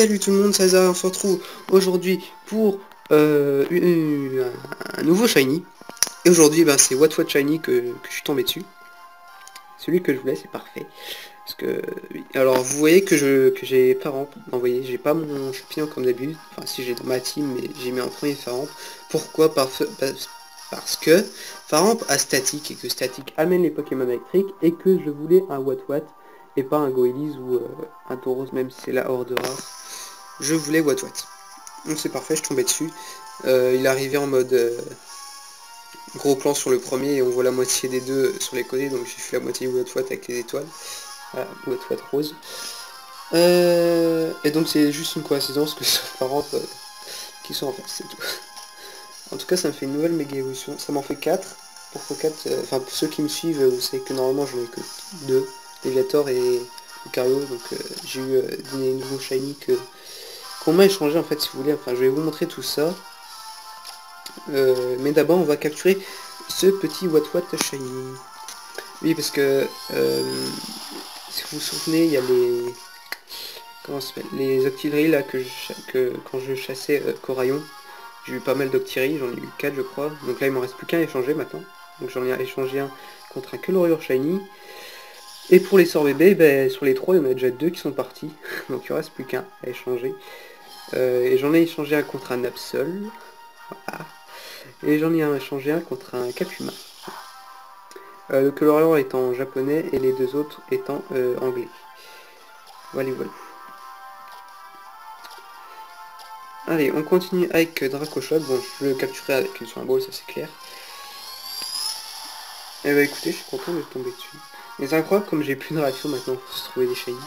Salut tout le monde, c'est Zaza, on se retrouve aujourd'hui pour un nouveau shiny. Et aujourd'hui c'est Wattouat shiny que je suis tombé dessus. Celui que je voulais, c'est parfait. Parce que alors vous voyez que j'ai Pharamp. Non, vous voyez, j'ai pas mon champignon comme d'habitude. Enfin si, j'ai dans ma team, mais j'ai mis en premier Pharamp. Pourquoi? Parce que Pharamp a Statique et que Statique amène les Pokémon électriques et que je voulais un Wattouat et pas un Goelise ou un Tauros, même si c'est la horde rare. Je voulais Wattouat. Donc c'est parfait, je tombais dessus. Il arrivait en mode gros plan sur le premier et on voit la moitié des deux sur les côtés, donc j'ai fait la moitié Wattouat avec les étoiles. Voilà, Wattouat rose. Et donc c'est juste une coïncidence que ce parents qui sont en face, c'est tout. En tout cas, ça me fait une nouvelle méga évolution. Ça m'en fait 4. Pourquoi 4? Enfin, pour ceux qui me suivent, vous savez que normalement j'en ai que 2. Léviator et Lucario, donc j'ai eu des nouveaux shiny qu'on m'a échangé en fait, si vous voulez. Enfin, je vais vous montrer tout ça. Mais d'abord, on va capturer ce petit Wattouat shiny. Oui, parce que si vous vous souvenez, il y a les les Octilleries là que quand je chassais Corayon, j'ai eu pas mal d'Octilleries, j'en ai eu 4 je crois. Donc là, il m'en reste plus qu'un à échanger maintenant. Donc j'en ai échangé un contre un Colorure shiny. Et pour les sorts bébés, sur les 3, il y en a déjà 2 qui sont partis. Donc il reste plus qu'un à échanger. Et j'en ai échangé un contre un Absol. Voilà. Et j'en ai échangé un contre un Capumain. Le Clorior étant japonais et les deux autres étant anglais. Voilà. Allez, on continue avec Dracochot. Bon, je le capturerai avec une soin ball, ça c'est clair. Et écoutez, je suis content de tomber dessus. Mais c'est incroyable comme j'ai plus de réaction maintenant pour se trouver des shiny.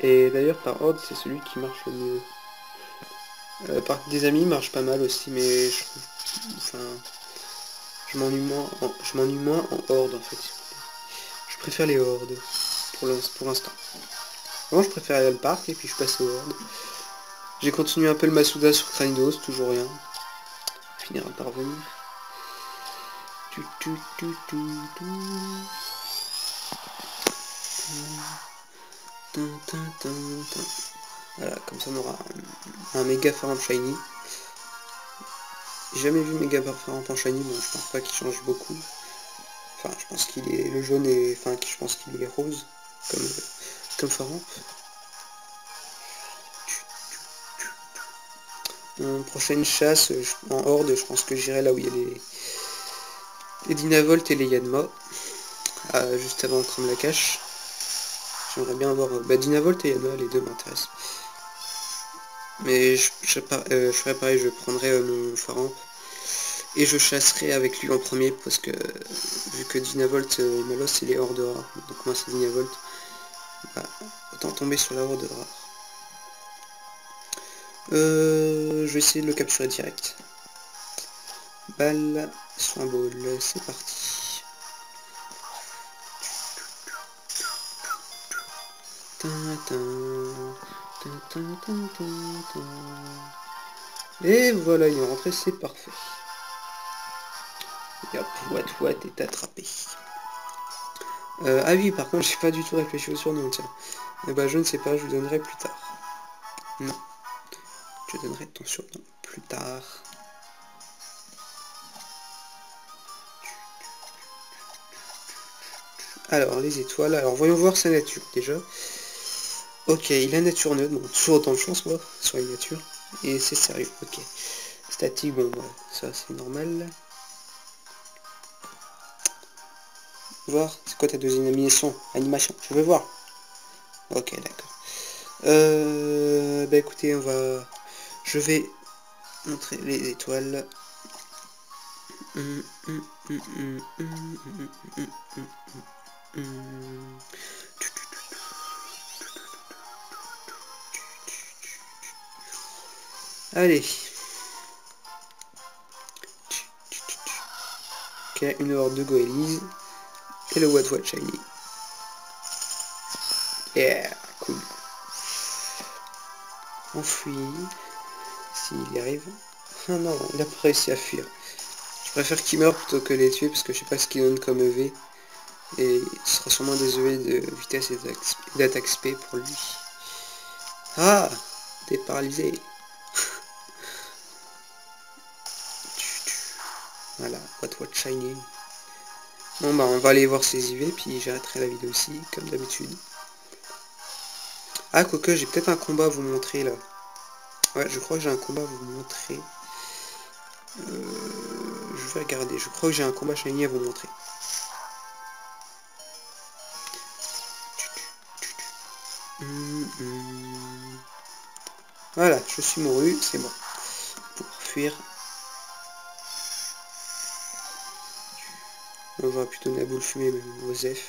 Et d'ailleurs par ordre c'est celui qui marche le mieux. Par des amis marche pas mal aussi, mais je trouve... Enfin... Je m'ennuie moins en horde en fait. Je préfère les hordes pour l'instant. Avant je préférais le parc et puis je passe aux hordes. J'ai continué un peu le Masuda sur Kranidos, toujours rien. Finir par venir. Voilà, comme ça on aura un méga Pharamp shiny. J'ai jamais vu méga Pharamp en shiny, bon je pense pas qu'il change beaucoup. Enfin je pense qu'il est le jaune et enfin je pense qu'il est rose comme Pharamp. Mon prochaine chasse en horde, je pense que j'irai là où il y a les Dynavolt et les Yanma. Juste avant qu'on me la cache. J'aimerais bien avoir Dynavolt et Yanma, les deux m'intéressent. Mais je ferai pareil, je prendrai mon Pharamp et je chasserai avec lui en premier parce que vu que Dynavolt Malos c'est les hordes rares, donc moi c'est Dynavolt, autant tomber sur la horde rare. Je vais essayer de le capturer direct. Balle, soin ball, c'est parti. Et voilà, il est rentré, c'est parfait. Et hop, Wattouat est attrapé. Ah oui, par contre, j'ai pas du tout réfléchi au surnom, tiens. Et je ne sais pas, je vous donnerai plus tard. Non. Je donnerai ton surnom plus tard. Alors, les étoiles. Alors, voyons voir sa nature, déjà. Ok, il a nature neutre, bon, toujours autant de chance, moi, sur les natures, et c'est sérieux, ok. Statique, bon, ça, c'est normal. Voir, c'est quoi ta deuxième animation, je veux voir. Ok, d'accord. Écoutez, je vais montrer les étoiles. Allez. Ok, une horde de Goelise. Et le Wattouat shiny. Yeah, cool. On fuit. S'il y arrive. Ah non, il a pas réussi à fuir. Je préfère qu'il meure plutôt que les tuer parce que je sais pas ce qu'il donne comme EV. Et ce sera sûrement des EV de vitesse et d'attaque SP pour lui. Ah T'es paralysé. Voilà, Wattouat Shiny. Bon bah on va aller voir ses IV, puis j'arrêterai la vidéo aussi, comme d'habitude. Ah, quoique j'ai peut-être un combat à vous montrer là. Ouais, je crois que j'ai un combat à vous montrer. Je vais regarder, je crois que j'ai un combat Shiny à vous montrer. Voilà, je suis mouru, c'est bon. Pour fuir. On va plutôt donner la boule fumée, mais Joseph.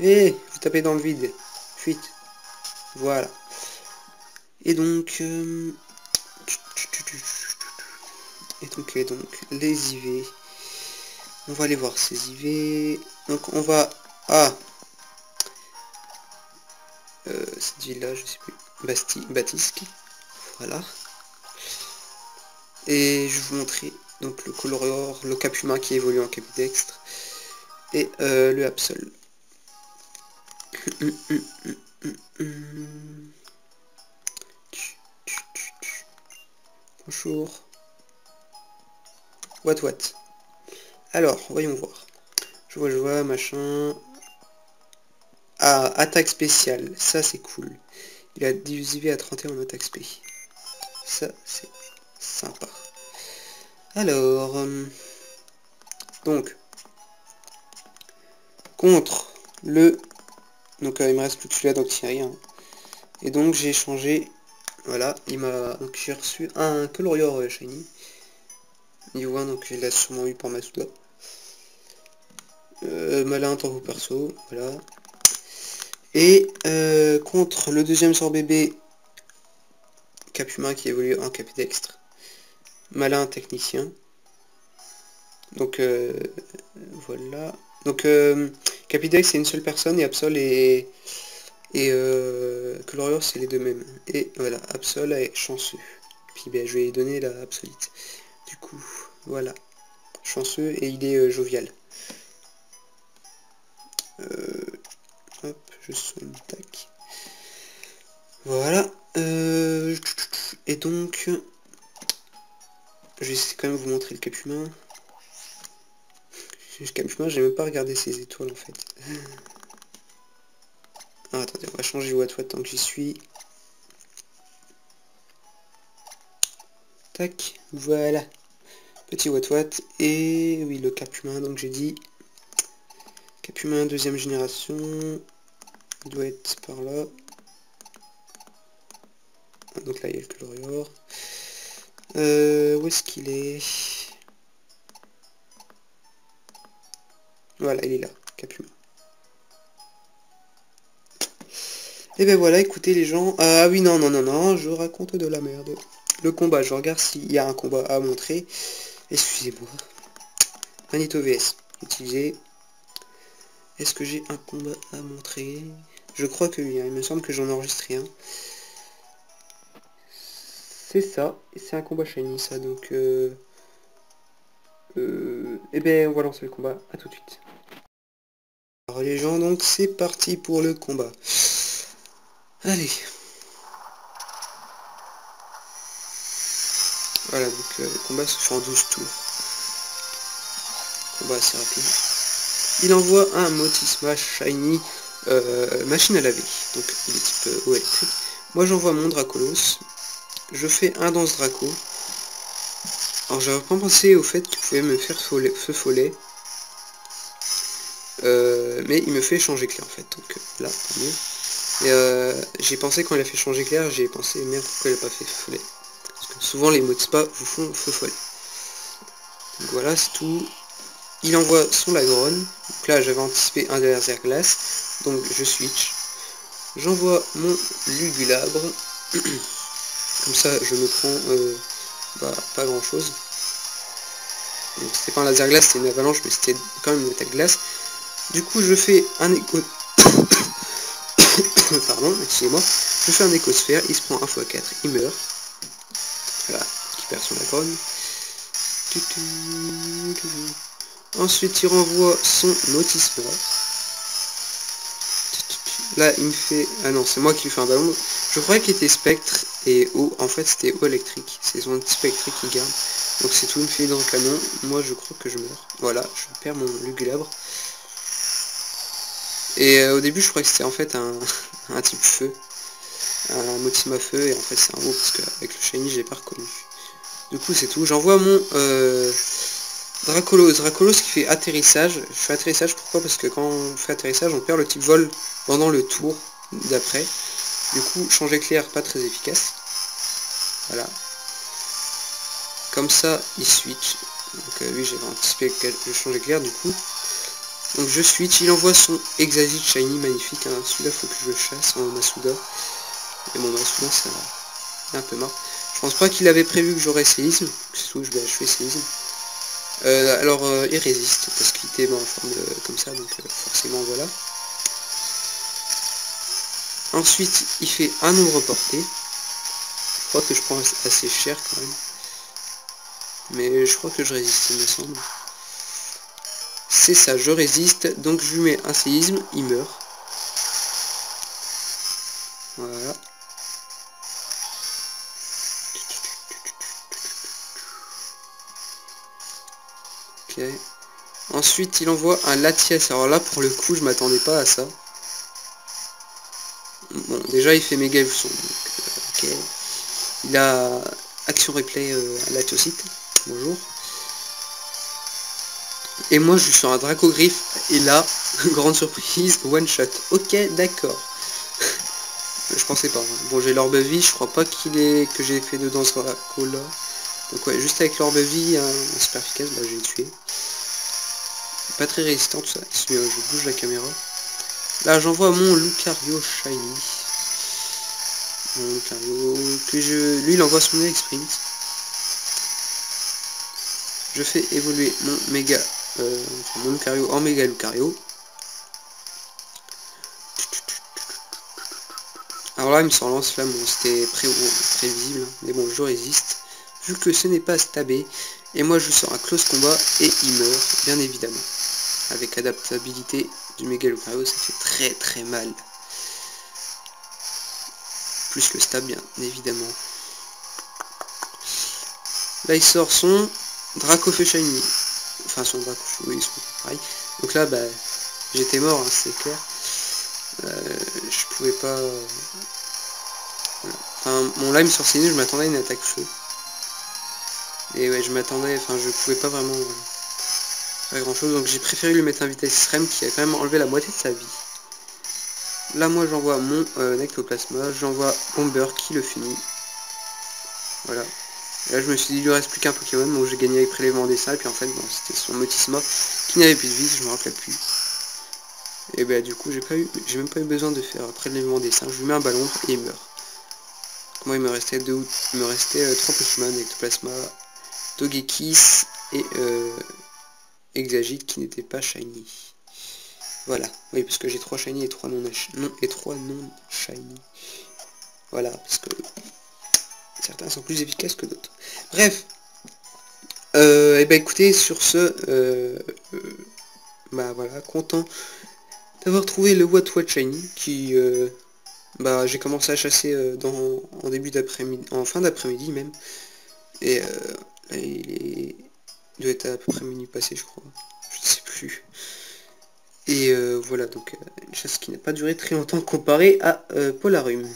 Eh, vous tapez dans le vide. Fuite. Voilà. Et donc... Et donc, les IV. On va aller voir ces IV. Donc on va à... cette ville-là, je sais plus. Batisque. Voilà. Et je vais vous montrer... Donc le Colorure, le Capumain qui évolue en Capidextre, et le Absol. Bonjour. Wattouat. Alors, voyons voir. Je vois, machin. Ah, attaque spéciale. Ça, c'est cool. Il a 10 IV à 31 en attaque spé. Ça, c'est sympa. Alors, donc, contre le... Donc, il me reste plus que celui-là d'Octilleries. Hein. Et donc, j'ai changé... Voilà, il m'a... Donc, j'ai reçu un Clorior Shiny. Niveau 1, donc il l'a sûrement eu par Masuda. Malin, tant que perso, voilà. Et contre le deuxième sort bébé, Capumain qui évolue en Capidextre. Malin technicien. Donc voilà. Donc Capidex c'est une seule personne et Absol et Colorure c'est les deux mêmes. Et voilà, Absol est chanceux. Puis ben, je vais lui donner la Absolite. Du coup, voilà. Chanceux et il est jovial. Hop, je soigne, tac. Voilà. Et donc. Je vais quand même vous montrer le Capumain. Le Capumain, j'ai même pas regardé ses étoiles en fait. Ah, attendez, on va changer Wattouat tant que j'y suis. Tac, voilà. Petit Wattouat. Et oui, le Capumain, donc j'ai dit. Capumain, deuxième génération. Il doit être par là. Donc là, il y a le Colorure. Où est-ce qu'il est? Voilà, il est là, Capumain. Et ben voilà, écoutez les gens. Ah oui, non, je raconte de la merde. Le combat, je regarde s'il y a un combat à montrer. Excusez-moi. Magneto VS, utilisé. Est-ce que j'ai un combat à montrer? Je crois que oui, hein. Il me semble que j'en enregistré un. C'est ça, et c'est un combat shiny ça, donc et ben on va lancer le combat, à tout de suite. Alors les gens, donc c'est parti pour le combat. Allez. Voilà, donc le combat se fait en 12 tours. Combat assez rapide. Il envoie un Motismash shiny machine à laver, donc il est type OLT. Moi j'envoie mon Dracolosse. Je fais un danse Draco. Alors j'avais pas pensé au fait qu'il pouvait me faire feu follet. Mais il me fait changer clair en fait. Donc là, tant mieux. Et j'ai pensé quand il a fait changer clair, j'ai pensé merde pourquoi il a pas fait feu follet. Parce que souvent les mots de spa vous font feu follet. Donc voilà, c'est tout. Il envoie son Lagron. Donc là j'avais anticipé un laser glace. Donc je switch. J'envoie mon Lugulabre. Comme ça je me prends pas grand chose. Donc c'était pas un laser glace, c'était une avalanche, mais c'était quand même une attaque glace. Du coup je fais un écho. Pardon, excusez-moi. Je fais un échosphère, il se prend 1×4, il meurt. Voilà, qui perd son Lagron. Ensuite il renvoie son Motisme. Là il me fait. Ah non, c'est moi qui lui fais un ballon. Je croyais qu'il était spectre et eau, en fait c'était eau électrique, c'est son anti-spectrique qui garde. Donc c'est tout, il me fait dans le canon, moi je crois que je meurs. Voilà, je perds mon Lugulabre. Et au début je croyais que c'était en fait un type feu, un Motisme à feu, et en fait c'est un eau parce qu'avec le shiny j'ai pas reconnu. Du coup c'est tout, j'envoie mon Dracolosse. Dracolosse qui fait atterrissage. Je fais atterrissage pourquoi? Parce que quand on fait atterrissage on perd le type vol pendant le tour d'après. Du coup, changer éclair, pas très efficace. Voilà. Comme ça, il switch. Donc oui, j'avais anticipé le changer éclair, du coup. Donc je switch, il envoie son Exagite shiny, magnifique. Hein. Celui-là, faut que je le chasse en Masuda. Et bon, Masuda, ça un peu marre. Je pense pas qu'il avait prévu que j'aurais Célisme. C'est tout, je vais achever Célisme. Il résiste, parce qu'il était en forme comme ça, donc forcément, voilà. Ensuite, il fait un nombre porté. Je crois que je prends assez cher quand même. Mais je crois que je résiste, il me semble. C'est ça, je résiste. Donc je lui mets un séisme, il meurt. Voilà. Ok. Ensuite, il envoie un Latiesse. Alors là, pour le coup, je m'attendais pas à ça. Bon, déjà il fait méga leçon, donc ok. Il a action replay à Latiosite, bonjour. Et moi je suis sur un Dracogriffe, et là, grande surprise, one shot. Ok, d'accord. Je pensais pas. Bon, j'ai l'orbe vie, je crois pas qu'il est que j'ai fait dedans ce Draco là. Donc ouais, juste avec l'orbe vie, super efficace, là j'ai tué. Pas très résistant tout ça, je bouge la caméra. Là j'envoie mon Lucario shiny. Mon Lucario que je... Lui il envoie son Sprint. Je fais évoluer mon méga... mon Lucario en méga Lucario. Alors là il me s'en lance là, bon c'était prévisible. Mais bon je résiste. Vu que ce n'est pas stabé. Et moi je sors un close combat et il meurt, bien évidemment. Avec adaptabilité du méga Lucario, ça fait très mal. Plus le stab, bien évidemment. Là, il sort son Dracofeu shiny. Enfin, son Dracofeu, oui, son pareil. Donc là, bah, j'étais mort, hein, c'est clair. Je pouvais pas... Voilà. Enfin, mon lime sur Céline, je m'attendais à une attaque feu. Et ouais, je m'attendais... Enfin, je pouvais pas vraiment... grand chose, donc j'ai préféré lui mettre un vitesse extrême qui a quand même enlevé la moitié de sa vie. Là moi j'envoie mon Nectoplasma, j'envoie Bomber qui le finit. Voilà. Et là je me suis dit il lui reste plus qu'un Pokémon, donc j'ai gagné avec prélèvement des salles, puis en fait bon, c'était son Motisma qui n'avait plus de vie, je me rappelle plus. Et ben du coup j'ai même pas eu besoin de faire un prélèvement des salles, je lui mets un ballon et il meurt. Donc, moi il me restait trois Pokémon, Nectoplasma, Togekiss et Exagite qui n'était pas shiny. Voilà. Oui, parce que j'ai 3 shiny et 3 non shiny. Voilà, parce que certains sont plus efficaces que d'autres. Bref. Et ben écoutez, sur ce, bah voilà, content d'avoir trouvé le Wattouat shiny qui, bah j'ai commencé à chasser en début d'après-midi, en fin d'après-midi même. Et là il doit être à peu près minuit passé, je crois. Je ne sais plus. Et voilà, donc une chasse qui n'a pas duré très longtemps comparée à Polarum.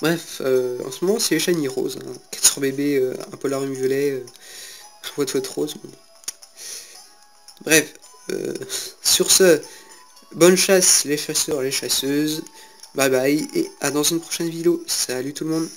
Bref, en ce moment, c'est les shiny roses. Hein. 400 bébés, un Polarum violet, un Wattouat rose. Bon. Bref, sur ce, bonne chasse les chasseurs, les chasseuses. Bye bye, et à dans une prochaine vidéo. Salut tout le monde.